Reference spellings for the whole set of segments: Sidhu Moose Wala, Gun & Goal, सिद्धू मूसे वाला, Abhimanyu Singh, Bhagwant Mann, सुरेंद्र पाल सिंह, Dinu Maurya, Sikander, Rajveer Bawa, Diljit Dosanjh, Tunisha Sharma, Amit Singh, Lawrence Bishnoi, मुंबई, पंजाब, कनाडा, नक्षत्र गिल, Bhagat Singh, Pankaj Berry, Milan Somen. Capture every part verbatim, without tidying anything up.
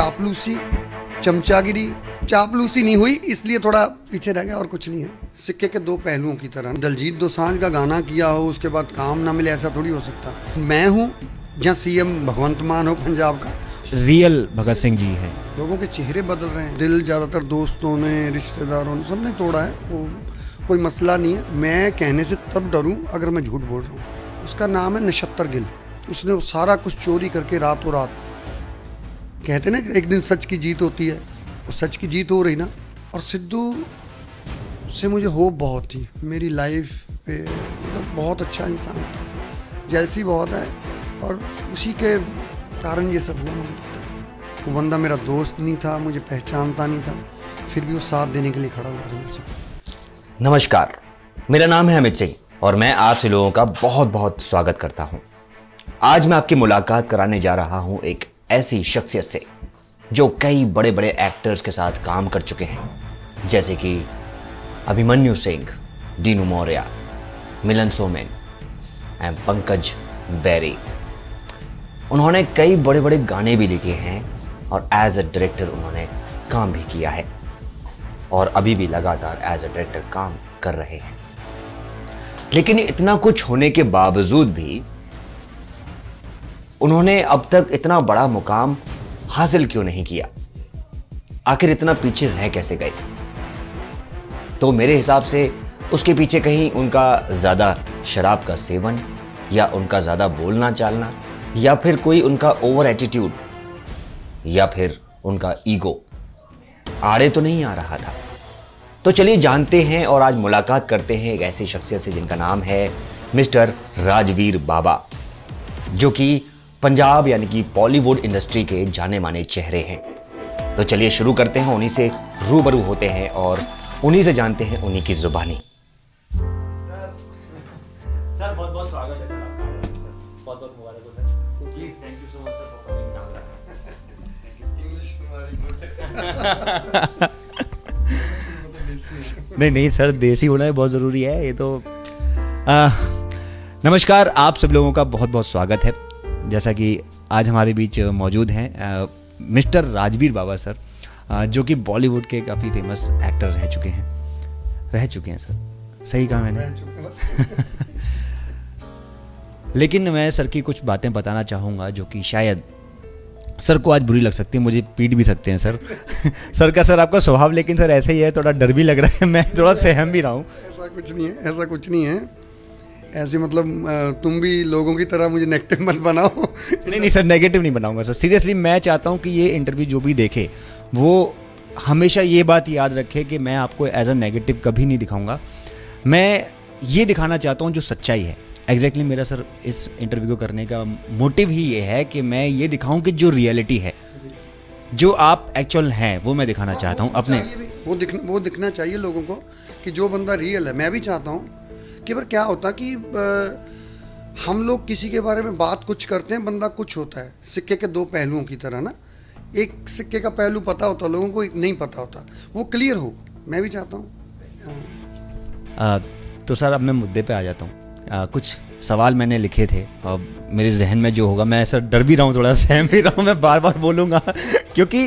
चापलूसी, चमचागिरी, चापलूसी नहीं हुई इसलिए थोड़ा पीछे रह गया और कुछ नहीं है। सिक्के के दो पहलुओं की तरह दिलजीत दोसांझ का गाना किया हो उसके बाद काम ना मिले ऐसा थोड़ी हो सकता। मैं हूँ या सीएम भगवंत मान हो पंजाब का, रियल भगत सिंह जी है। लोगों के चेहरे बदल रहे हैं, दिल ज़्यादातर दोस्तों ने, रिश्तेदारों ने, सबने तोड़ा है, वो कोई मसला नहीं है। मैं कहने से तब डरूं अगर मैं झूठ बोल रहा हूँ। उसका नाम है नक्षत्र गिल। उसने वो सारा कुछ चोरी करके रातों रात, कहते ना एक दिन सच की जीत होती है, वो सच की जीत हो रही ना। और सिद्धू से मुझे होप बहुत थी मेरी लाइफ पे, तो बहुत अच्छा इंसान था, जेलसी बहुत है और उसी के कारण ये सब हुआ। मुझे लगता है वो बंदा मेरा दोस्त नहीं था, मुझे पहचानता नहीं था, फिर भी वो साथ देने के लिए खड़ा हुआ था मेरे साथ। नमस्कार, मेरा नाम है अमित सिंह और मैं आप से लोगों का बहुत बहुत स्वागत करता हूँ। आज मैं आपकी मुलाकात कराने जा रहा हूं एक ऐसी शख्सियत से जो कई बड़े बड़े एक्टर्स के साथ काम कर चुके हैं, जैसे कि अभिमन्यु सिंह, दीनू मौर्या, मिलन सोमेन एंड पंकज बेरी। उन्होंने कई बड़े बड़े गाने भी लिखे हैं और एज अ डायरेक्टर उन्होंने काम भी किया है और अभी भी लगातार एज अ डायरेक्टर काम कर रहे हैं। लेकिन इतना कुछ होने के बावजूद भी उन्होंने अब तक इतना बड़ा मुकाम हासिल क्यों नहीं किया, आखिर इतना पीछे रह कैसे गए? तो मेरे हिसाब से उसके पीछे कहीं उनका ज़्यादा शराब का सेवन या उनका ज़्यादा बोलना चालना या फिर कोई उनका ओवर एटीट्यूड या फिर उनका ईगो आड़े तो नहीं आ रहा था। तो चलिए जानते हैं और आज मुलाकात करते हैं एक ऐसी शख्सियत से जिनका नाम है मिस्टर राजवीर बावा, जो कि पंजाब यानी कि बॉलीवुड इंडस्ट्री के जाने माने चेहरे हैं। तो चलिए शुरू करते हैं, उन्हीं से रूबरू होते हैं और उन्हीं से जानते हैं उन्हीं की जुबानी। सर, सर बहुत बहुत स्वागत है सर आपका, बहुत बहुत मुबारक हो sir. Please thank you so much sir for coming Nagra. नहीं नहीं सर, देसी होना है बहुत ज़रूरी है ये तो। आ, नमस्कार, आप सब लोगों का बहुत बहुत स्वागत है। जैसा कि आज हमारे बीच मौजूद हैं मिस्टर राजवीर बावा सर, आ, जो कि बॉलीवुड के काफ़ी फेमस एक्टर रह चुके हैं रह चुके हैं सर, सही कहा मैंने। लेकिन मैं सर की कुछ बातें बताना चाहूँगा जो कि शायद सर को आज बुरी लग सकती है, मुझे पीट भी सकते हैं सर। सर का सर आपका स्वभाव लेकिन सर ऐसा ही है, थोड़ा डर भी लग रहा है, मैं थोड़ा सहम भी रहा हूँ। ऐसा कुछ नहीं है, ऐसा कुछ नहीं है, ऐसे मतलब तुम भी लोगों की तरह मुझे नेगेटिव मत बनाओ। नहीं नहीं सर, नेगेटिव नहीं बनाऊंगा सर, सीरियसली मैं चाहता हूं कि ये इंटरव्यू जो भी देखे वो हमेशा ये बात याद रखे कि मैं आपको एज अ नेगेटिव कभी नहीं दिखाऊंगा। मैं ये दिखाना चाहता हूं जो सच्चाई है। एग्जैक्टली मेरा सर इस इंटरव्यू को करने का मोटिव ही ये है कि मैं ये दिखाऊँ कि जो रियलिटी है, जो आप एक्चुअल हैं, वो मैं दिखाना चाहता हूँ अपने। वो दिख वो दिखना चाहिए लोगों को कि जो बंदा रियल है। मैं भी चाहता हूँ कि पर क्या होता कि आ, हम लोग किसी के बारे में बात कुछ करते हैं, बंदा कुछ होता है। सिक्के के दो पहलुओं की तरह ना, एक सिक्के का पहलू पता होता लोगों को, एक नहीं पता होता, वो क्लियर हो। मैं भी चाहता हूँ। तो सर अब मैं मुद्दे पे आ जाता हूँ। कुछ सवाल मैंने लिखे थे और मेरे जहन में जो होगा, मैं सर डर भी रहा हूँ, थोड़ा सहम भी रहा हूँ, मैं बार बार बोलूँगा क्योंकि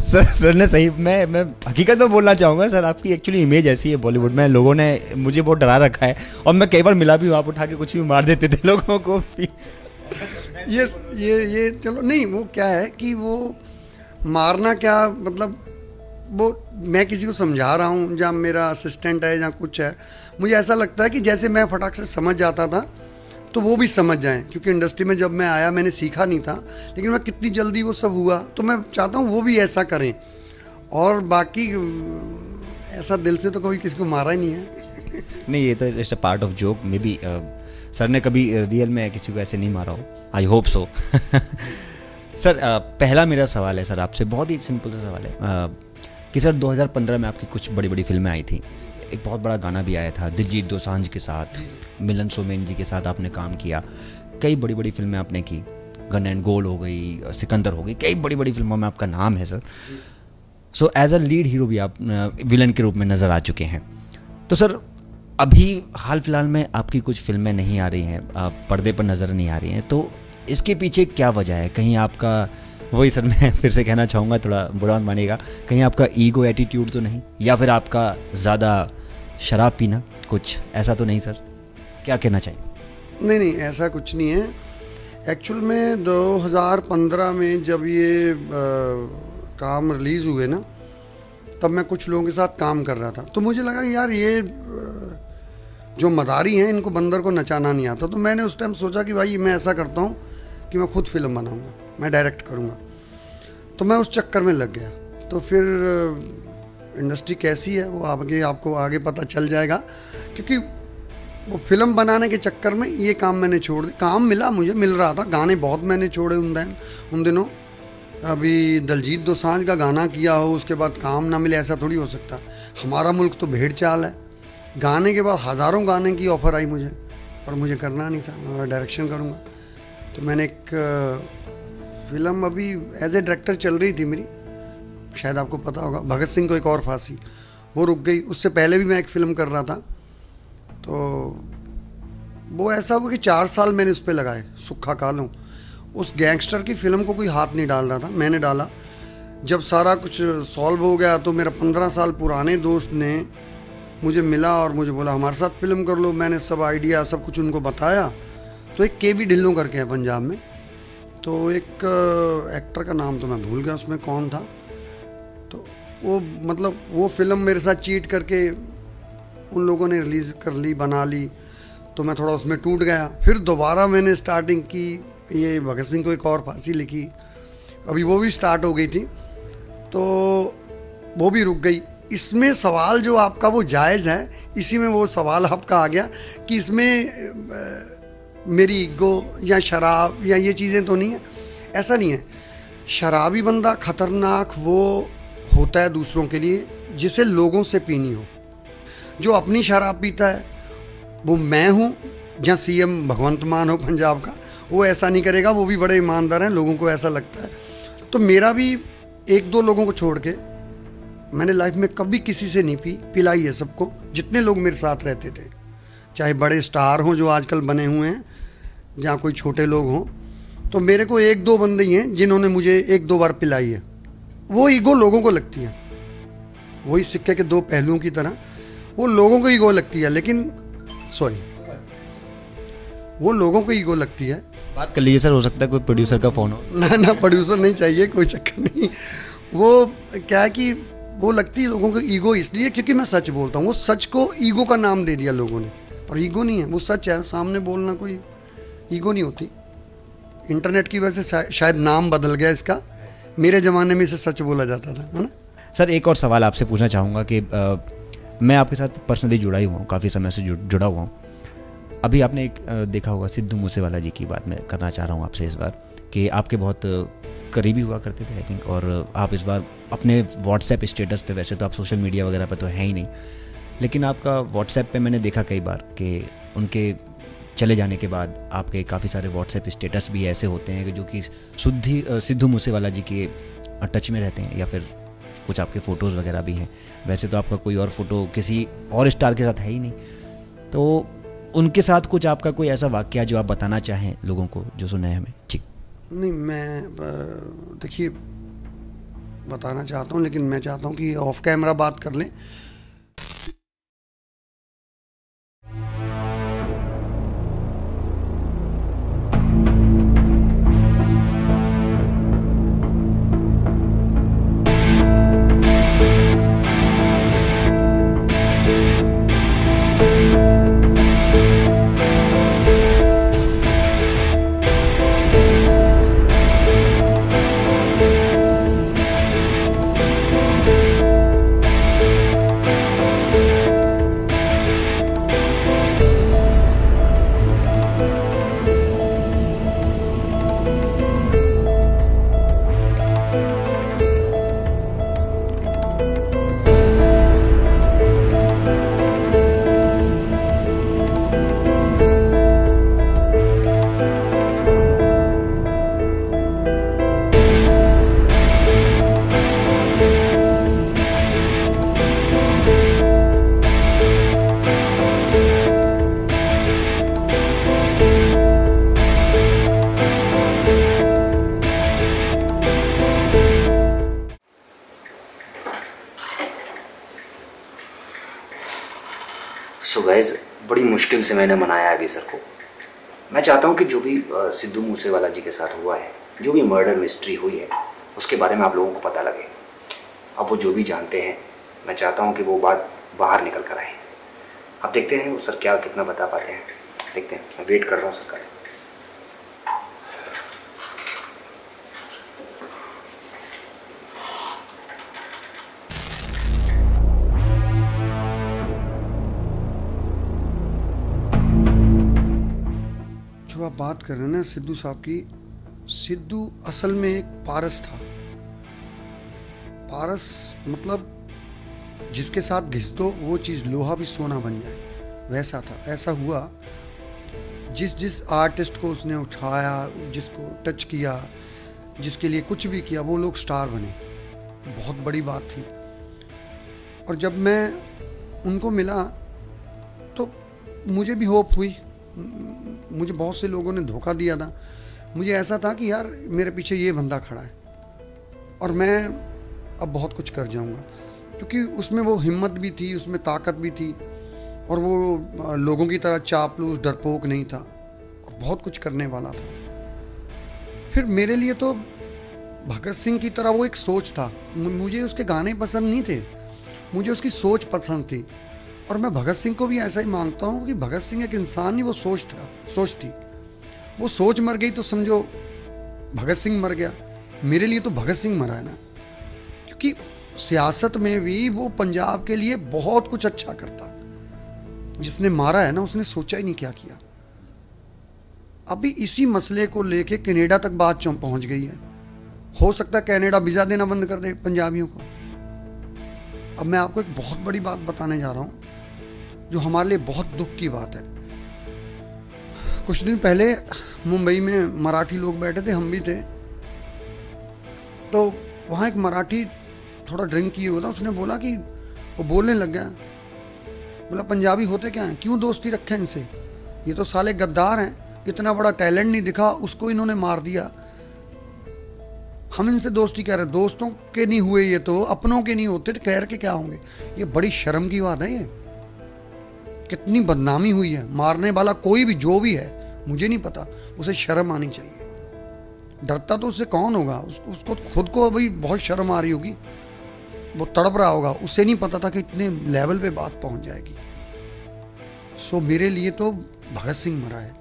सर सर ने सही, मैं मैं हकीकत में बोलना चाहूँगा सर, आपकी एक्चुअली इमेज ऐसी है बॉलीवुड में, लोगों ने मुझे बहुत डरा रखा है और मैं कई बार मिला भी हूँ, आप उठा के कुछ भी मार देते थे लोगों को भी। ये ये ये चलो नहीं, वो क्या है कि वो मारना क्या मतलब, वो मैं किसी को समझा रहा हूँ जहाँ मेरा असिस्टेंट है या कुछ है, मुझे ऐसा लगता है कि जैसे मैं फटाक से समझ जाता था तो वो भी समझ जाएं, क्योंकि इंडस्ट्री में जब मैं आया मैंने सीखा नहीं था, लेकिन मैं कितनी जल्दी वो सब हुआ। तो मैं चाहता हूँ वो भी ऐसा करें, और बाकी ऐसा दिल से तो कभी किसी को मारा ही नहीं है। नहीं, ये तो just a part of joke, may be sir ने कभी रियल में किसी को ऐसे नहीं मारा हो, आई होप सो। सर आ, पहला मेरा सवाल है सर आपसे, बहुत ही सिंपल सा सवाल है आ, कि सर दो हज़ार पंद्रह में आपकी कुछ बड़ी बड़ी फिल्में आई थी, एक बहुत बड़ा गाना भी आया था दिलजीत दोसांझ के साथ, मिलन सोमेन जी के साथ आपने काम किया, कई बड़ी बड़ी फिल्में आपने की, गन एंड गोल हो गई, सिकंदर हो गई, कई बड़ी बड़ी फिल्मों में आपका नाम है sir. So as a lead hero भी आप विलन के रूप में नज़र आ चुके हैं। तो सर अभी हाल फिलहाल में आपकी कुछ फिल्में नहीं आ रही हैं, पर्दे पर नज़र नहीं आ रही हैं, तो इसके पीछे क्या वजह है? कहीं आपका वही सर मैं फिर से कहना चाहूँगा, थोड़ा बुरा मानेगा, कहीं आपका ईगो एटीट्यूड तो नहीं, या फिर आपका ज़्यादा शराब पीना, कुछ ऐसा तो नहीं सर? क्या कहना चाहिए? नहीं नहीं, ऐसा कुछ नहीं है। एक्चुअल में दो हज़ार पंद्रह में जब ये आ, काम रिलीज़ हुए ना, तब मैं कुछ लोगों के साथ काम कर रहा था, तो मुझे लगा यार ये जो मदारी हैं इनको बंदर को नचाना नहीं आता। तो मैंने उस टाइम सोचा कि भाई मैं ऐसा करता हूँ कि मैं खुद फिल्म बनाऊँगा, मैं डायरेक्ट करूँगा। तो मैं उस चक्कर में लग गया। तो फिर इंडस्ट्री कैसी है वो आगे आपको आगे पता चल जाएगा, क्योंकि वो फिल्म बनाने के चक्कर में ये काम मैंने छोड़ दिया। काम मिला, मुझे मिल रहा था, गाने बहुत मैंने छोड़े उन दिन उन दिनों। अभी दिलजीत दोसांझ का गाना किया हो, उसके बाद काम ना मिले, ऐसा थोड़ी हो सकता। हमारा मुल्क तो भेड़ चाल है। गाने के बाद हज़ारों गाने की ऑफ़र आई मुझे, पर मुझे करना नहीं था, मैं डायरेक्शन करूँगा। तो मैंने एक फ़िल्म अभी एज ए डायरेक्टर चल रही थी मेरी, शायद आपको पता होगा, भगत सिंह को एक और फांसी, वो रुक गई। उससे पहले भी मैं एक फ़िल्म कर रहा था। तो वो ऐसा हुआ कि चार साल मैंने उस पर लगाए, सुखा कालू। उस गैंगस्टर की फ़िल्म को कोई हाथ नहीं डाल रहा था, मैंने डाला। जब सारा कुछ सॉल्व हो गया तो मेरा पंद्रह साल पुराने दोस्त ने मुझे मिला और मुझे बोला हमारे साथ फ़िल्म कर लो। मैंने सब आइडिया सब कुछ उनको बताया। तो एक के बी ढिल्लों करके हैं पंजाब में, तो एक एक्टर का नाम तो मैं भूल गया उसमें कौन था, तो वो मतलब वो फिल्म मेरे साथ चीट करके उन लोगों ने रिलीज़ कर ली, बना ली। तो मैं थोड़ा उसमें टूट गया। फिर दोबारा मैंने स्टार्टिंग की, ये भगत सिंह को एक और फांसी लिखी, अभी वो भी स्टार्ट हो गई थी, तो वो भी रुक गई। इसमें सवाल जो आपका वो जायज़ है, इसी में वो सवाल आपका आ गया कि इसमें मेरी ईगो या शराब या ये चीज़ें तो नहीं है। ऐसा नहीं है, शराबी बंदा ख़तरनाक वो होता है दूसरों के लिए जिसे लोगों से पीनी हो। जो अपनी शराब पीता है वो मैं हूँ या सीएम भगवंत मान हो पंजाब का, वो ऐसा नहीं करेगा। वो भी बड़े ईमानदार हैं, लोगों को ऐसा लगता है। तो मेरा भी एक दो लोगों को छोड़ के मैंने लाइफ में कभी किसी से नहीं पी पिलाई है सबको, जितने लोग मेरे साथ रहते थे, चाहे बड़े स्टार हों जो आजकल बने हुए हैं, जहाँ कोई छोटे लोग हों। तो मेरे को एक दो बंदे ही हैं जिन्होंने मुझे एक दो बार पिलाई है। वो ईगो लोगों को लगती है, वही सिक्के के दो पहलुओं की तरह, वो लोगों को ईगो लगती है, लेकिन सॉरी वो लोगों को ईगो लगती है। बात कर लीजिए सर, हो सकता है कोई प्रोड्यूसर का फ़ोन हो। ना ना, प्रोड्यूसर नहीं चाहिए, कोई चक्कर नहीं। वो क्या है कि वो लगती है लोगों को ईगो इसलिए क्योंकि मैं सच बोलता हूँ। वो सच को ईगो का नाम दे दिया लोगों ने, और ईगो नहीं है, वो सच है। सामने बोलना कोई ईगो नहीं होती। इंटरनेट की वजह से शायद नाम बदल गया इसका, मेरे ज़माने में इसे सच बोला जाता था, है ना। सर एक और सवाल आपसे पूछना चाहूँगा कि आ, मैं आपके साथ पर्सनली जुड़ा ही हुआ हूँ, काफ़ी समय से जु, जुड़ा हुआ हूँ। अभी आपने एक आ, देखा होगा, सिद्धू मूसे वाला जी की बात मैं करना चाह रहा हूँ आपसे इस बार, कि आपके बहुत करीबी हुआ करते थे आई थिंक, और आप इस बार अपने व्हाट्सएप स्टेटस पर, वैसे तो आप सोशल मीडिया वगैरह पर तो है ही नहीं, लेकिन आपका व्हाट्सएप पे मैंने देखा कई बार कि उनके चले जाने के बाद आपके काफ़ी सारे व्हाट्सएप स्टेटस भी ऐसे होते हैं कि जो कि सुद्धि सिद्धू मूसेवाला जी के टच में रहते हैं, या फिर कुछ आपके फ़ोटोज़ वगैरह भी हैं। वैसे तो आपका कोई और फ़ोटो किसी और स्टार के साथ है ही नहीं, तो उनके साथ कुछ आपका कोई ऐसा वाकया जो आप बताना चाहें लोगों को जो सुना है हमें? ठीक नहीं, मैं देखिए बताना चाहता हूँ, लेकिन मैं चाहता हूँ कि ऑफ कैमरा बात कर लें। अदरवाइज बड़ी मुश्किल से मैंने मनाया अभी सर को। मैं चाहता हूँ कि जो भी सिद्धू मूसेवाला जी के साथ हुआ है, जो भी मर्डर मिस्ट्री हुई है, उसके बारे में आप लोगों को पता लगे। अब वो जो भी जानते हैं, मैं चाहता हूँ कि वो बात बाहर निकल कर आए। अब देखते हैं वो सर क्या कितना बता पाते हैं, देखते हैं। मैं वेट कर रहा हूँ सर का। जो आप बात कर रहे हैं ना सिद्धू साहब की, सिद्धू असल में एक पारस था। पारस मतलब जिसके साथ घिस दो वो चीज़ लोहा भी सोना बन जाए, वैसा था। ऐसा हुआ, जिस जिस आर्टिस्ट को उसने उठाया, जिसको टच किया, जिसके लिए कुछ भी किया, वो लोग स्टार बने। बहुत बड़ी बात थी। और जब मैं उनको मिला तो मुझे भी होप हुई। मुझे बहुत से लोगों ने धोखा दिया था। मुझे ऐसा था कि यार मेरे पीछे ये बंदा खड़ा है और मैं अब बहुत कुछ कर जाऊँगा, क्योंकि उसमें वो हिम्मत भी थी, उसमें ताकत भी थी, और वो लोगों की तरह चापलूस डरपोक नहीं था और बहुत कुछ करने वाला था। फिर मेरे लिए तो भगत सिंह की तरह वो एक सोच था। मुझे उसके गाने पसंद नहीं थे, मुझे उसकी सोच पसंद थी। और मैं भगत सिंह को भी ऐसा ही मानता हूँ कि भगत सिंह एक इंसान ही वो सोच था सोच थी। वो सोच मर गई तो समझो भगत सिंह मर गया। मेरे लिए तो भगत सिंह मरा है ना, क्योंकि सियासत में भी वो पंजाब के लिए बहुत कुछ अच्छा करता। जिसने मारा है ना, उसने सोचा ही नहीं क्या किया। अभी इसी मसले को लेके कनाडा तक बात पहुंच गई है। हो सकता है कनाडा वीज़ा देना बंद कर दे पंजाबियों को। अब मैं आपको एक बहुत बड़ी बात बताने जा रहा हूँ जो हमारे लिए बहुत दुख की बात है। कुछ दिन पहले मुंबई में मराठी लोग बैठे थे, हम भी थे, तो वहाँ एक मराठी थोड़ा ड्रिंक किए हुआ था। उसने बोला कि वो बोलने लग गया, बोला पंजाबी होते क्या हैं, क्यों दोस्ती रखें इनसे, ये तो साले गद्दार हैं, इतना बड़ा टैलेंट नहीं दिखा उसको इन्होंने मार दिया, हम इनसे दोस्ती कह रहे हैं। दोस्तों के नहीं हुए ये, तो अपनों के नहीं होते तो कह के क्या होंगे। ये बड़ी शर्म की बात है। ये कितनी बदनामी हुई है। मारने वाला कोई भी जो भी है, मुझे नहीं पता, उसे शर्म आनी चाहिए। डरता तो उससे कौन होगा, उसको उसको खुद को भाई बहुत शर्म आ रही होगी, वो तड़प रहा होगा, उसे नहीं पता था कि इतने लेवल पे बात पहुंच जाएगी। सो मेरे लिए तो भगत सिंह मरा है।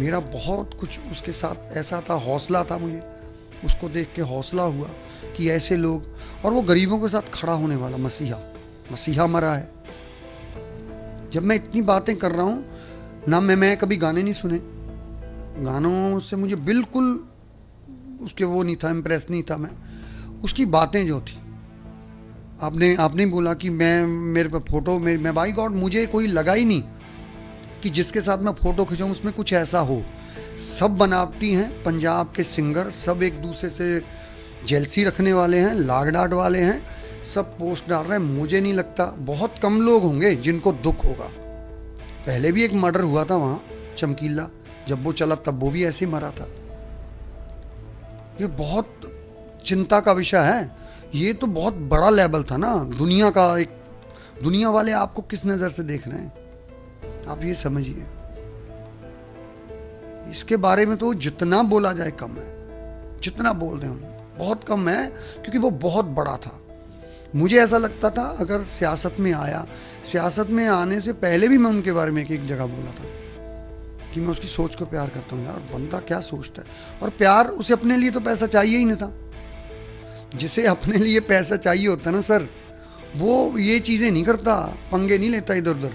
मेरा बहुत कुछ उसके साथ ऐसा था, हौसला था, मुझे उसको देख के हौसला हुआ कि ऐसे लोग। और वो गरीबों के साथ खड़ा होने वाला मसीहा, मसीहा मरा है। जब मैं इतनी बातें कर रहा हूँ ना, मैं मैं कभी गाने नहीं सुने, गानों से मुझे बिल्कुल उसके वो नहीं था, इम्प्रेस नहीं था मैं। उसकी बातें जो थी, आपने आपने बोला कि मैं मेरे पे फ़ोटो मेरे मैं बाई गॉड मुझे कोई लगा ही नहीं कि जिसके साथ मैं फ़ोटो खिंचाऊँ उसमें कुछ ऐसा हो। सब बनावटी हैं पंजाब के सिंगर, सब एक दूसरे से जेलसी रखने वाले हैं, लाग डाट वाले हैं, सब पोस्ट डाल रहे हैं। मुझे नहीं लगता, बहुत कम लोग होंगे जिनको दुख होगा। पहले भी एक मर्डर हुआ था वहाँ, चमकीला, जब वो चला तब वो भी ऐसे मरा था। ये बहुत चिंता का विषय है। ये तो बहुत बड़ा लेवल था ना दुनिया का। एक दुनिया वाले आपको किस नज़र से देख रहे हैं, आप ये समझिए। इसके बारे में तो जितना बोला जाए कम है, जितना बोल दें हम बहुत कम है, क्योंकि वो बहुत बड़ा था। मुझे ऐसा लगता था अगर सियासत में आया, सियासत में आने से पहले भी मैं उनके बारे में एक एक जगह बोला था कि मैं उसकी सोच को प्यार करता हूँ। यार बंदा क्या सोचता है। और प्यार, उसे अपने लिए तो पैसा चाहिए ही नहीं था। जिसे अपने लिए पैसा चाहिए होता ना सर, वो ये चीज़ें नहीं करता, पंगे नहीं लेता इधर उधर,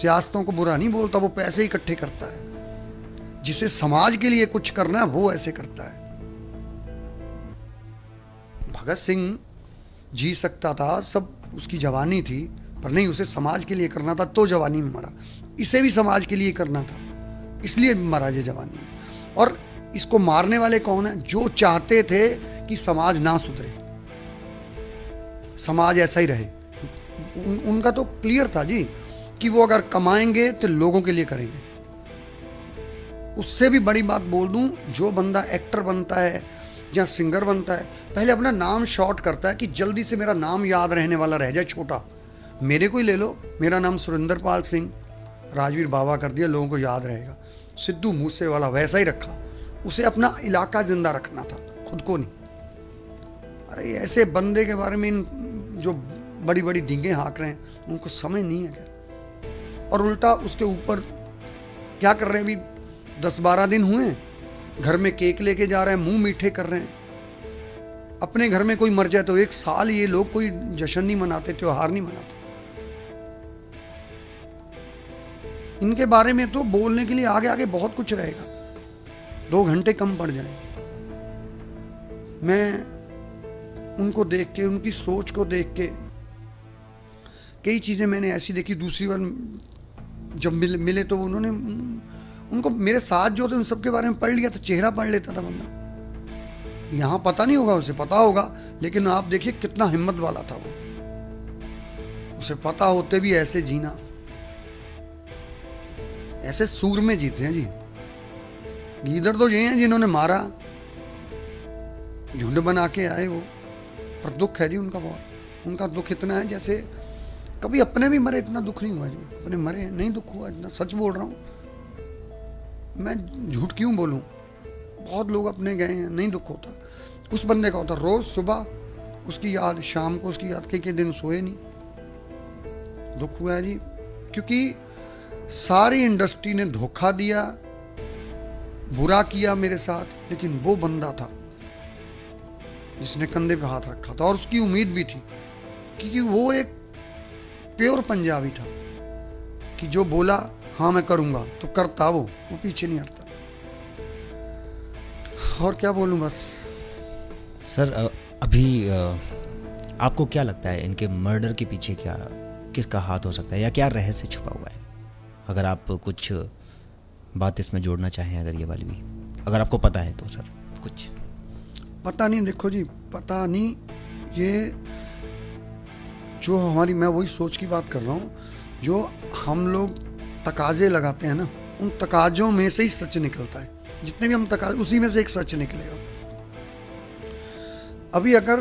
सियासतों को बुरा नहीं बोलता, वो पैसे इकट्ठे करता है। जिसे समाज के लिए कुछ करना है वो ऐसे करता है। भगत सिंह जी सकता था, सब उसकी जवानी थी, पर नहीं, उसे समाज के लिए करना था तो जवानी में मरा। इसे भी समाज के लिए करना था, इसलिए मरा ये जवानी में। और इसको मारने वाले कौन है? जो चाहते थे कि समाज ना सुधरे, समाज ऐसा ही रहे। उन, उनका तो क्लियर था जी कि वो अगर कमाएंगे तो लोगों के लिए करेंगे। उससे भी बड़ी बात बोल दूं, जो बंदा एक्टर बनता है या सिंगर बनता है, पहले अपना नाम शॉर्ट करता है कि जल्दी से मेरा नाम याद रहने वाला रह जाए, छोटा। मेरे को ही ले लो, मेरा नाम सुरेंद्र पाल सिंह, राजवीर बावा कर दिया, लोगों को याद रहेगा। सिद्धू मूसे वाला वैसा ही रखा, उसे अपना इलाका जिंदा रखना था, खुद को नहीं। अरे ऐसे बंदे के बारे में इन जो बड़ी बड़ी डींगे हाँक रहे हैं उनको समझ नहीं है क्या। और उल्टा उसके ऊपर क्या कर रहे हैं, अभी दस बारह दिन हुए हैं, घर में केक लेके जा रहे हैं, मुंह मीठे कर रहे हैं। अपने घर में कोई मर जाए तो एक साल ये लोग कोई जश्न नहीं मनाते, त्योहार नहीं मनाते। इनके बारे में तो बोलने के लिए आगे आगे बहुत कुछ रहेगा, दो घंटे कम पड़ जाए। मैं उनको देख के, उनकी सोच को देख के, कई चीज़ें मैंने ऐसी देखी। दूसरी बार जब मिले मिले तो उन्होंने, उनको मेरे साथ जो थे उन सबके बारे में पढ़ लिया था, चेहरा पढ़ लेता था बंदा। यहाँ पता नहीं होगा, उसे पता होगा, लेकिन आप देखिए कितना हिम्मत वाला था वो, उसे पता होते भी ऐसे जीना, ऐसे सूर में जीते हैं जी। इधर तो ये हैं जिन्होंने मारा, झुंड बना के आए वो, पर दुख है जी उनका बहुत। उनका दुख इतना है जैसे कभी अपने भी मरे इतना दुख नहीं हुआ जी, अपने मरे नहीं दुख हुआ इतना। सच बोल रहा हूँ मैं, झूठ क्यों बोलूँ। बहुत लोग अपने गए हैं, नहीं दुख होता। उस बंदे का होता, रोज सुबह उसकी याद, शाम को उसकी याद, के दिन सोए नहीं, दुख हुआ है जी। क्योंकि सारी इंडस्ट्री ने धोखा दिया, बुरा किया मेरे साथ, लेकिन वो बंदा था जिसने कंधे पे हाथ रखा था, और उसकी उम्मीद भी थी, क्योंकि वो एक प्योर पंजाबी था कि जो बोला हाँ मैं करूँगा तो करता, वो वो पीछे नहीं हटता। और क्या बोलूं बस। सर अभी आपको क्या लगता है इनके मर्डर के पीछे क्या, किसका हाथ हो सकता है, या क्या रहस्य छुपा हुआ है? अगर आप कुछ बात इसमें जोड़ना चाहें, अगर ये वाली भी, अगर आपको पता है तो सर कुछ। पता नहीं, देखो जी पता नहीं। ये जो हमारी, मैं वही सोच की बात कर रहा हूँ, जो हम लोग तकाजे लगाते हैं ना, उन तकाजों में से ही सच निकलता है। जितने भी हम तक उसी में से एक सच निकलेगा। अभी अगर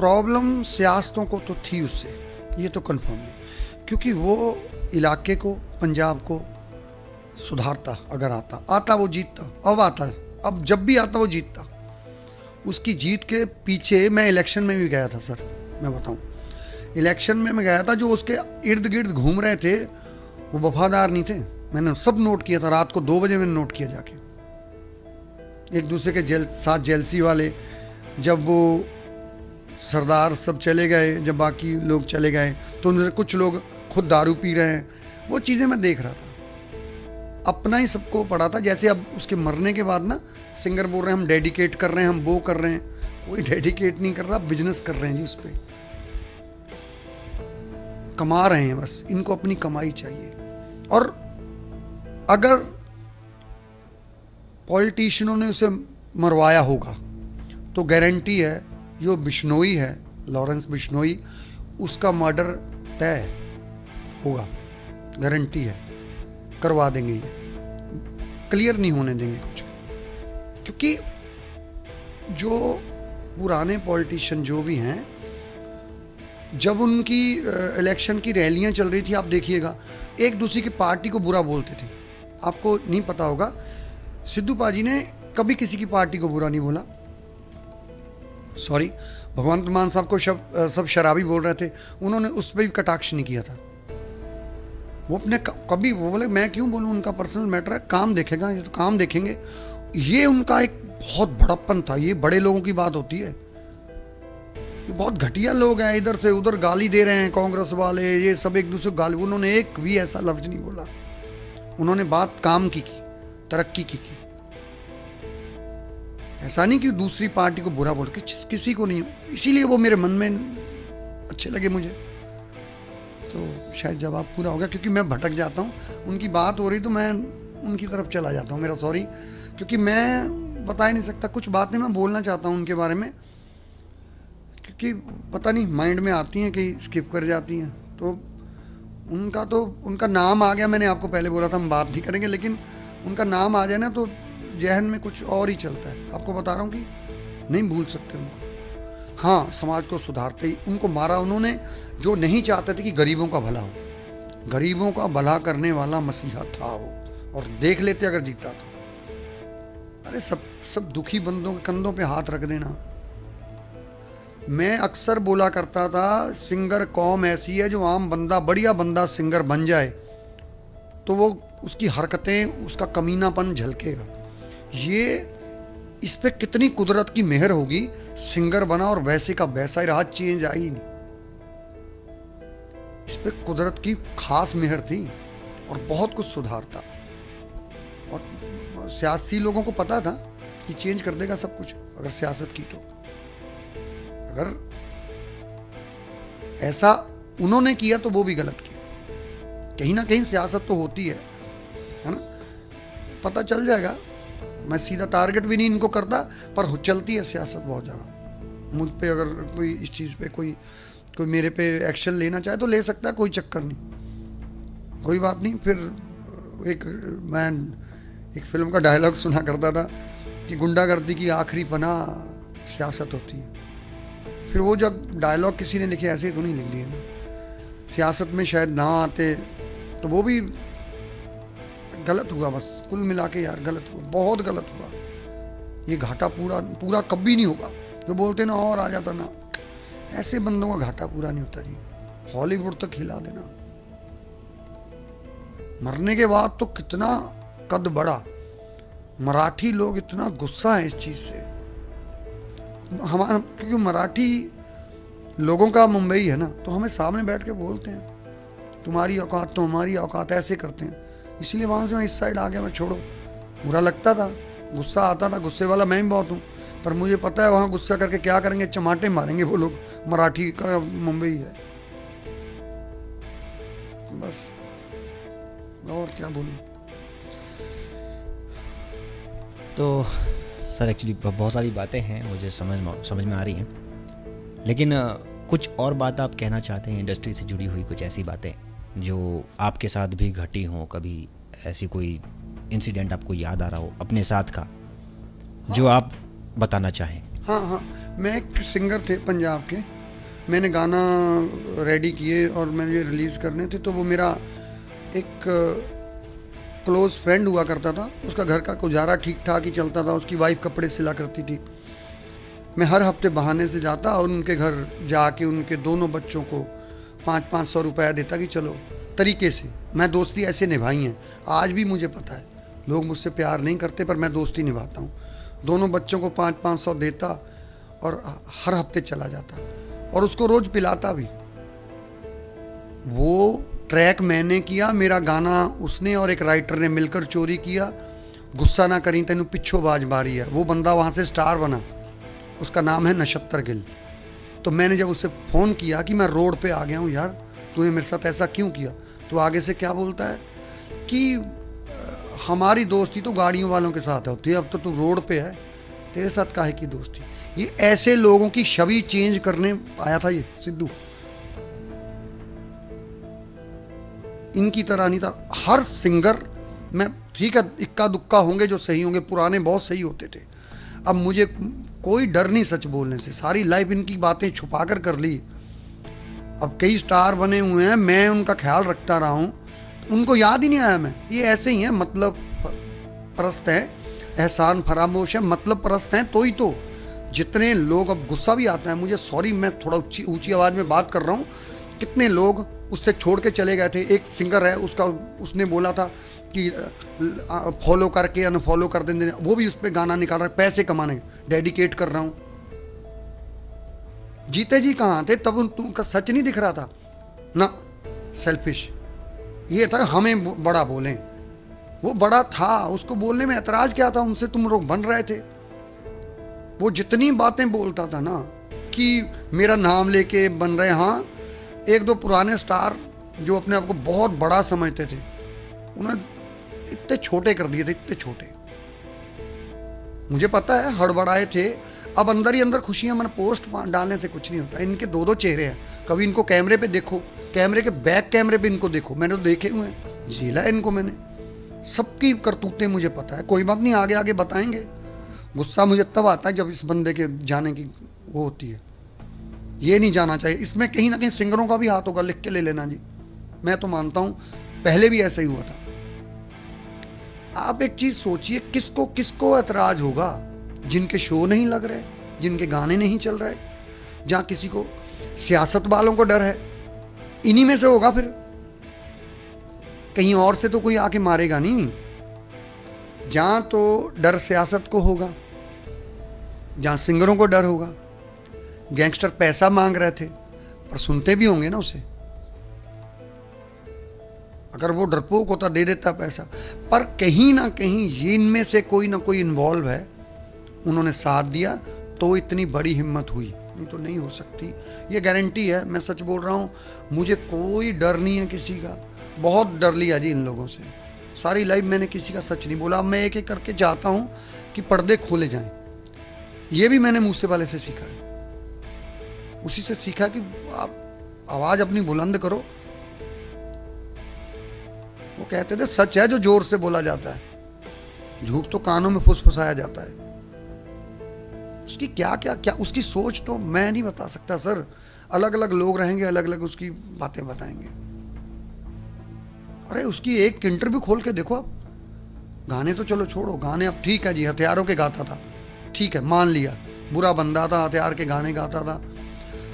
प्रॉब्लम सियासतों को तो थी उससे, ये तो कन्फर्म है, क्योंकि वो इलाके को, पंजाब को सुधारता अगर आता, आता वो जीतता। अब आता, अब जब भी आता वो जीतता। उसकी जीत के पीछे, मैं इलेक्शन में भी गया था सर, मैं बताऊं, इलेक्शन में मैं गया था। जो उसके इर्द गिर्द घूम रहे थे वो वफादार नहीं थे, मैंने सब नोट किया था। रात को दो बजे मैंने नोट किया जाके, एक दूसरे के जेल साथ जेलसी वाले, जब वो सरदार सब चले गए, जब बाकी लोग चले गए, तो उनसे कुछ लोग खुद दारू पी रहे हैं, वो चीज़ें मैं देख रहा था। अपना ही सबको पड़ा था। जैसे अब उसके मरने के बाद ना सिंगर बोल रहे हैं हम डेडिकेट कर रहे हैं, हम वो कर रहे हैं, कोई डेडिकेट नहीं कर रहा, बिजनेस कर रहे हैं जी, उस पर कमा रहे हैं बस। इनको अपनी कमाई चाहिए। और अगर पॉलिटिशियनों ने उसे मरवाया होगा तो गारंटी है जो बिश्नोई है, लॉरेंस बिश्नोई, उसका मर्डर तय होगा, गारंटी है, करवा देंगे। ये क्लियर नहीं होने देंगे कुछ, क्योंकि जो पुराने पॉलिटिशियन जो भी हैं, जब उनकी इलेक्शन की रैलियां चल रही थी, आप देखिएगा एक दूसरे की पार्टी को बुरा बोलते थे। आपको नहीं पता होगा, सिद्धू पाजी ने कभी किसी की पार्टी को बुरा नहीं बोला। सॉरी, भगवंत मान साहब को शब, सब शराबी बोल रहे थे, उन्होंने उस पर भी कटाक्ष नहीं किया था। वो अपने कभी वो बोले मैं क्यों बोलूँ, उनका पर्सनल मैटर है, काम देखेगा, ये तो काम देखेंगे। ये उनका एक बहुत बड़प्पन था। ये बड़े लोगों की बात होती है, ये बहुत घटिया लोग हैं, इधर से उधर गाली दे रहे हैं, कांग्रेस वाले ये सब एक दूसरे को गाली। उन्होंने एक भी ऐसा लफ्ज नहीं बोला, उन्होंने बात काम की की तरक्की की की। ऐसा नहीं कि दूसरी पार्टी को बुरा बोल, किस, किसी को नहीं। इसीलिए वो मेरे मन में अच्छे लगे मुझे। तो शायद जवाब पूरा होगा, क्योंकि मैं भटक जाता हूँ, उनकी बात हो रही तो मैं उनकी तरफ चला जाता हूँ, मेरा सॉरी, क्योंकि मैं बता ही नहीं सकता। कुछ बातें मैं बोलना चाहता हूँ उनके बारे में, क्योंकि पता नहीं माइंड में आती हैं कि स्किप कर जाती हैं। तो उनका तो उनका नाम आ गया, मैंने आपको पहले बोला था हम बात नहीं करेंगे, लेकिन उनका नाम आ जाए ना तो जहन में कुछ और ही चलता है। आपको बता रहा हूँ कि नहीं भूल सकते उनको। हाँ समाज को सुधारते ही उनको मारा उन्होंने, जो नहीं चाहते थे कि गरीबों का भला हो। गरीबों का भला करने वाला मसीहा था वो, और देख लेते अगर जीता तो। अरे सब सब दुखी बंदों के कंधों पे हाथ रख देना। मैं अक्सर बोला करता था सिंगर कौम ऐसी है जो आम बंदा बढ़िया बंदा सिंगर बन जाए तो वो उसकी हरकतें, उसका कमीनापन झलकेगा। ये इस पे कितनी कुदरत की मेहर होगी, सिंगर बना और वैसे का वैसा ही रहा, चेंज आई नहीं। इस पे कुदरत की खास मेहर थी और बहुत कुछ सुधारता। और सियासी लोगों को पता था कि चेंज कर देगा सब कुछ अगर सियासत की तो। अगर ऐसा उन्होंने किया तो वो भी गलत किया। कहीं ना कहीं सियासत तो होती है, है ना, पता चल जाएगा। मैं सीधा टारगेट भी नहीं इनको करता, पर चलती है सियासत बहुत ज़्यादा। मुझ पे अगर कोई इस चीज़ पे कोई कोई मेरे पे एक्शन लेना चाहे तो ले सकता है, कोई चक्कर नहीं, कोई बात नहीं। फिर एक मैं एक फिल्म का डायलॉग सुना करता था कि गुंडागर्दी की आखिरी पनाह सियासत होती है। फिर वो जब डायलॉग किसी ने लिखे, ऐसे तो नहीं लिख दिए ना, सियासत में शायद ना आते तो वो भी गलत हुआ। बस कुल मिला के यार गलत हुआ, बहुत गलत हुआ। ये घाटा पूरा पूरा कभी नहीं होगा, जो बोलते ना और आ जाता ना, ऐसे बंदों का घाटा पूरा नहीं होता जी। हॉलीवुड तक हिला देना, मरने के बाद तो कितना कद बढ़ा। मराठी लोग इतना गुस्सा है इस चीज़ से हमारा, क्योंकि मराठी लोगों का मुंबई है ना, तो हमें सामने बैठ के बोलते हैं तुम्हारी औकात तो हमारी औकात, ऐसे करते हैं। इसलिए वहाँ से मैं इस साइड आ गया। मैं छोड़ो, बुरा लगता था, गुस्सा आता था, गुस्से वाला मैं ही बहुत हूँ, पर मुझे पता है वहाँ गुस्सा करके क्या करेंगे, चमाटे मारेंगे वो लोग। मराठी का मुंबई है, बस और क्या बोलूँ। तो सर एक्चुअली बहुत सारी बातें हैं मुझे समझ समझ में आ रही हैं, लेकिन कुछ और बात आप कहना चाहते हैं इंडस्ट्री से जुड़ी हुई, कुछ ऐसी बातें जो आपके साथ भी घटी हो, कभी ऐसी कोई इंसिडेंट आपको याद आ रहा हो अपने साथ का? हाँ, जो आप बताना चाहें। हाँ हाँ, मैं एक सिंगर थे पंजाब के, मैंने गाना रेडी किए और मैंने रिलीज़ करने थे, तो वो मेरा एक क्लोज़ फ्रेंड हुआ करता था, उसका घर का गुजारा ठीक ठाक ही चलता था, उसकी वाइफ कपड़े सिला करती थी। मैं हर हफ्ते बहाने से जाता और उनके घर जाके उनके दोनों बच्चों को पाँच पाँच सौ रुपया देता कि चलो तरीके से। मैं दोस्ती ऐसे निभाई हैं, आज भी मुझे पता है लोग मुझसे प्यार नहीं करते, पर मैं दोस्ती निभाता हूँ। दोनों बच्चों को पाँच पाँच सौ देता और हर हफ्ते चला जाता और उसको रोज़ पिलाता भी। वो ट्रैक मैंने किया, मेरा गाना उसने और एक राइटर ने मिलकर चोरी किया। गुस्सा ना करी तेनू पिछों बाज मारी है, वो बंदा वहाँ से स्टार बना, उसका नाम है नक्षत्र गिल। तो मैंने जब उससे फ़ोन किया कि मैं रोड पे आ गया हूँ यार, तूने मेरे साथ ऐसा क्यों किया, तो आगे से क्या बोलता है कि हमारी दोस्ती तो गाड़ियों वालों के साथ होती है, अब तो तू रोड पे है, तेरे साथ काहे की दोस्ती। ये ऐसे लोगों की छवि चेंज करने आया था ये सिद्धू, इनकी तरह नहीं था। हर सिंगर मैं, ठीक है इक्का दुक्का होंगे जो सही होंगे, पुराने बहुत सही होते थे। अब मुझे कोई डर नहीं सच बोलने से, सारी लाइफ इनकी बातें छुपा कर कर ली। अब कई स्टार बने हुए हैं, मैं उनका ख्याल रखता रहा हूँ, उनको याद ही नहीं आया। मैं ये ऐसे ही हैं, मतलब परस्त हैं, एहसान फरामोश है, मतलब परस्त हैं। तो ही तो जितने लोग, अब गुस्सा भी आता है मुझे, सॉरी मैं थोड़ा ऊँची ऊँची आवाज़ में बात कर रहा हूँ, कितने लोग उससे छोड़ के चले गए थे। एक सिंगर है उसका, उसने बोला था कि फॉलो करके अनफॉलो कर देने, वो भी उस पर गाना निकाल रहा है पैसे कमाने, डेडिकेट कर रहा हूँ। जीते जी कहाँ थे तब, उन तुमका सच नहीं दिख रहा था ना, सेल्फिश ये था, हमें बड़ा बोलें। वो बड़ा था, उसको बोलने में ऐतराज क्या था, उनसे तुम लोग बन रहे थे। वो जितनी बातें बोलता था ना कि मेरा नाम लेके बन रहे, हाँ एक दो पुराने स्टार जो अपने आप को बहुत बड़ा समझते थे उन्हें इतने छोटे कर दिए थे, इतने छोटे। मुझे पता है हड़बड़ाए थे, अब अंदर ही अंदर खुशियां मन, पोस्ट डालने से कुछ नहीं होता। इनके दो दो चेहरे हैं, कभी इनको कैमरे पे देखो, कैमरे के बैक कैमरे पे इनको देखो, मैंने तो देखे हुए हैं, झेला है इनको मैंने, सबकी करतूतें मुझे पता है। कोई बात नहीं, आगे आगे बताएंगे। गुस्सा मुझे तब आता है जब इस बंदे के जाने की वो होती है, ये नहीं जाना चाहिए। इसमें कहीं ना कहीं सिंगरों का भी हाथ होगा, लिख के ले लेना जी, मैं तो मानता हूँ पहले भी ऐसा ही हुआ था। आप एक चीज़ सोचिए, किसको किसको एतराज़ होगा, जिनके शो नहीं लग रहे, जिनके गाने नहीं चल रहे, जहाँ किसी को सियासत वालों को डर है, इन्हीं में से होगा। फिर कहीं और से तो कोई आके मारेगा नहीं। जहाँ तो डर सियासत को होगा, जहाँ सिंगरों को डर होगा, गैंगस्टर पैसा मांग रहे थे पर सुनते भी होंगे ना उसे। अगर वो डरपोक होता दे देता पैसा। पर कहीं ना कहीं ये इनमें से कोई ना कोई इन्वॉल्व है, उन्होंने साथ दिया तो इतनी बड़ी हिम्मत हुई, नहीं तो नहीं हो सकती। ये गारंटी है, मैं सच बोल रहा हूँ। मुझे कोई डर नहीं है किसी का, बहुत डर लिया जी इन लोगों से। सारी लाइफ मैंने किसी का सच नहीं बोला। मैं एक एक करके चाहता हूँ कि पर्दे खोले जाएं। ये भी मैंने मूसे वाले से सीखा है, उसी से सीखा कि आप आवाज़ अपनी बुलंद करो। वो कहते थे सच है जो जोर से बोला जाता है, झूठ तो कानों में फुसफुसाया जाता है। उसकी क्या क्या क्या उसकी सोच तो मैं नहीं बता सकता सर। अलग अलग लोग रहेंगे, अलग अलग उसकी बातें बताएंगे। अरे उसकी एक इंटरव्यू खोल के देखो आप। गाने तो चलो छोड़ो, गाने अब ठीक है जी, हथियारों के गाता था, ठीक है मान लिया, बुरा बंदा था, हथियार के गाने गाता था।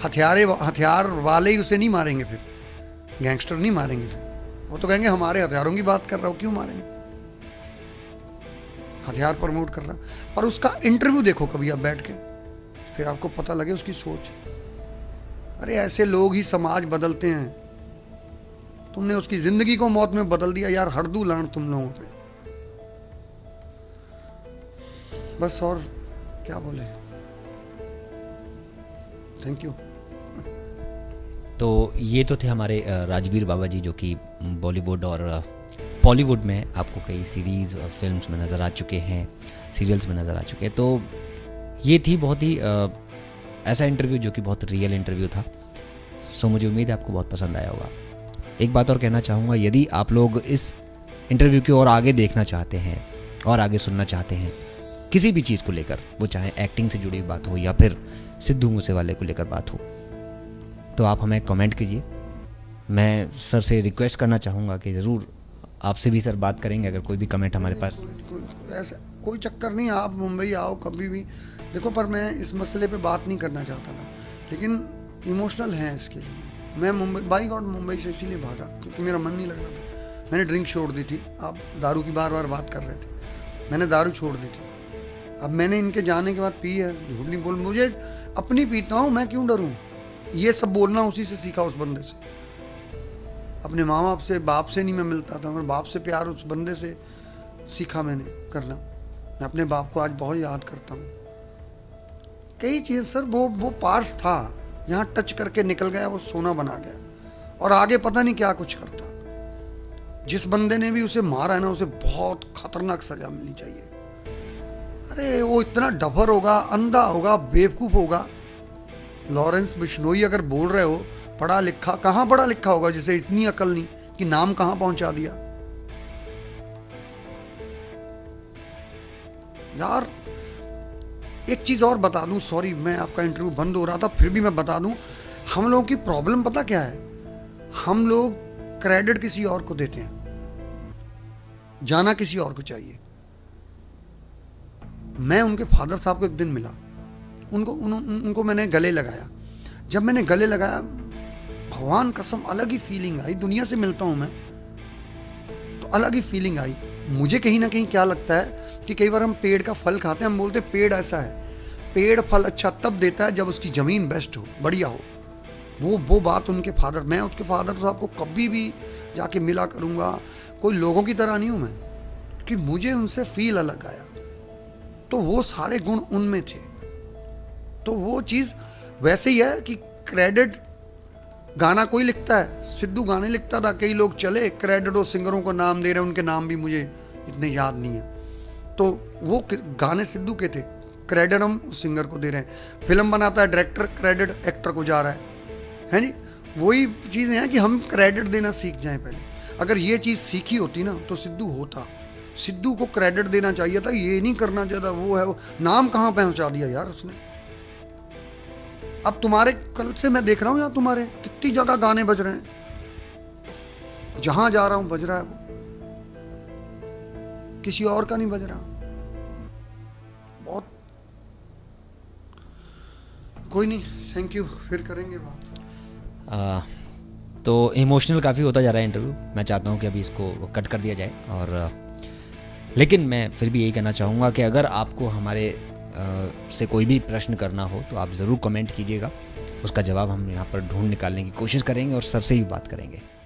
हथियारे हथियार वाले ही उसे नहीं मारेंगे, फिर गैंगस्टर नहीं मारेंगे। फिर वो तो कहेंगे हमारे हथियारों की बात कर रहा हो, क्यों मारेंगे, हथियार प्रमोट कर रहा। पर उसका इंटरव्यू देखो कभी आप बैठ के, फिर आपको पता लगे उसकी सोच। अरे ऐसे लोग ही समाज बदलते हैं। तुमने उसकी जिंदगी को मौत में बदल दिया यार, हरदू लान तुम लोगों पे। बस और क्या बोले, थैंक यू। तो ये तो थे हमारे राजवीर बावा जी, जो कि बॉलीवुड और बॉलीवुड में आपको कई सीरीज़ और फिल्म्स में नज़र आ चुके हैं, सीरियल्स में नज़र आ चुके हैं। तो ये थी बहुत ही ऐसा इंटरव्यू जो कि बहुत रियल इंटरव्यू था। सो मुझे उम्मीद है आपको बहुत पसंद आया होगा। एक बात और कहना चाहूँगा, यदि आप लोग इस इंटरव्यू की और आगे देखना चाहते हैं और आगे सुनना चाहते हैं किसी भी चीज़ को लेकर, वो चाहे एक्टिंग से जुड़ी बात हो या फिर सिद्धू मूसे वाले को लेकर बात हो, तो आप हमें कमेंट कीजिए। मैं सर से रिक्वेस्ट करना चाहूँगा कि ज़रूर आपसे भी सर बात करेंगे अगर कोई भी कमेंट हमारे पास। ऐसा कोई चक्कर नहीं, आप मुंबई आओ कभी भी देखो। पर मैं इस मसले पे बात नहीं करना चाहता था, लेकिन इमोशनल है इसके लिए। मैं मुंबई बाई गॉड मुंबई से इसीलिए भागा क्योंकि मेरा मन नहीं लग रहा था। मैंने ड्रिंक छोड़ दी थी। आप दारू की बार बार बात कर रहे थे, मैंने दारू छोड़ दी थी। अब मैंने इनके जाने के बाद पी है, झूठ नहीं बोल, मुझे अपनी पीता हूँ, मैं क्यों डरूँ। ये सब बोलना उसी से सीखा, उस बंदे से। अपने माँ बाप से, बाप से नहीं मैं मिलता था, मेरे बाप से प्यार उस बंदे से सीखा मैंने करना। मैं अपने बाप को आज बहुत याद करता हूँ। कई चीज़ सर, वो वो पार्स था, यहाँ टच करके निकल गया, वो सोना बना गया और आगे पता नहीं क्या कुछ करता। जिस बंदे ने भी उसे मारा है ना, उसे बहुत खतरनाक सजा मिलनी चाहिए। अरे वो इतना डफर होगा, अंधा होगा, बेवकूफ़ होगा। लॉरेंस बिश्नोई अगर बोल रहे हो, पढ़ा लिखा कहाँ पढ़ा लिखा होगा जिसे इतनी अकल नहीं कि नाम कहाँ पहुंचा दिया यार। एक चीज़ और बता दूं, सॉरी मैं आपका इंटरव्यू बंद हो रहा था, फिर भी मैं बता दूं, हम लोगों की प्रॉब्लम पता क्या है, हम लोग क्रेडिट किसी और को देते हैं, जाना किसी और को चाहिए। मैं उनके फादर साहब को एक दिन मिला, उनको उन, उनको मैंने गले लगाया। जब मैंने गले लगाया, भगवान कसम अलग ही फीलिंग आई। दुनिया से मिलता हूँ मैं तो अलग ही फीलिंग आई। मुझे कहीं ना कहीं क्या लगता है कि कई बार हम पेड़ का फल खाते हैं, हम बोलते हैं पेड़ ऐसा है, पेड़ फल अच्छा तब देता है जब उसकी ज़मीन बेस्ट हो, बढ़िया हो। वो वो बात उनके फादर, मैं उसके फादर साहब को कभी भी जाके मिला करूँगा, कोई लोगों की तरह नहीं हूँ मैं, क्योंकि मुझे उनसे फील अलग आया। तो वो सारे गुण उनमें थे। तो वो चीज़ वैसे ही है कि क्रेडिट गाना कोई लिखता है, सिद्धू गाने लिखता था, कई लोग चले, क्रेडिट और सिंगरों को नाम दे रहे हैं, उनके नाम भी मुझे इतने याद नहीं है। तो वो गाने सिद्धू के थे, क्रेडिट हम सिंगर को दे रहे हैं। फिल्म बनाता है डायरेक्टर, क्रेडिट एक्टर को जा रहा है, है जी। वही चीज़ें हैं कि हम क्रेडिट देना सीख जाएँ पहले। अगर ये चीज़ सीखी होती ना तो सिद्धू होता, सिद्धू को क्रेडिट देना चाहिए था, ये नहीं करना चाहिए था। वो है वो, नाम कहाँ पहुँचा दिया यार उसने। अब तुम्हारे कल से मैं देख रहा हूँ यहाँ तुम्हारे कितनी जगह गाने बज रहे हैं, जहां जा रहा हूं बज रहा है वो, किसी और का नहीं बज रहा। बहुत कोई नहीं, थैंक यू, फिर करेंगे बात। तो इमोशनल काफ़ी होता जा रहा है इंटरव्यू, मैं चाहता हूँ कि अभी इसको कट कर दिया जाए, और लेकिन मैं फिर भी यही कहना चाहूँगा कि अगर आपको हमारे से कोई भी प्रश्न करना हो तो आप ज़रूर कमेंट कीजिएगा, उसका जवाब हम यहाँ पर ढूंढ निकालने की कोशिश करेंगे और सर से ही बात करेंगे।